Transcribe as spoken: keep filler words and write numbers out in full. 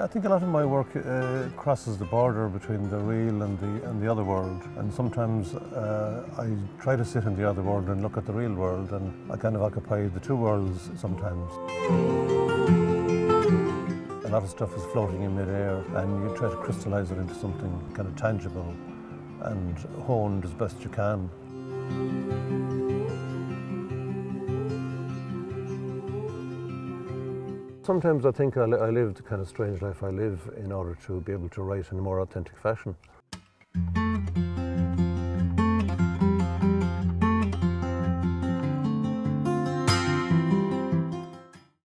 I think a lot of my work uh, crosses the border between the real and the, and the other world, and sometimes uh, I try to sit in the other world and look at the real world, and I kind of occupy the two worlds sometimes. A lot of stuff is floating in midair, and you try to crystallise it into something kind of tangible and honed as best you can. Sometimes I think I, li I live the kind of strange life I live in order to be able to write in a more authentic fashion.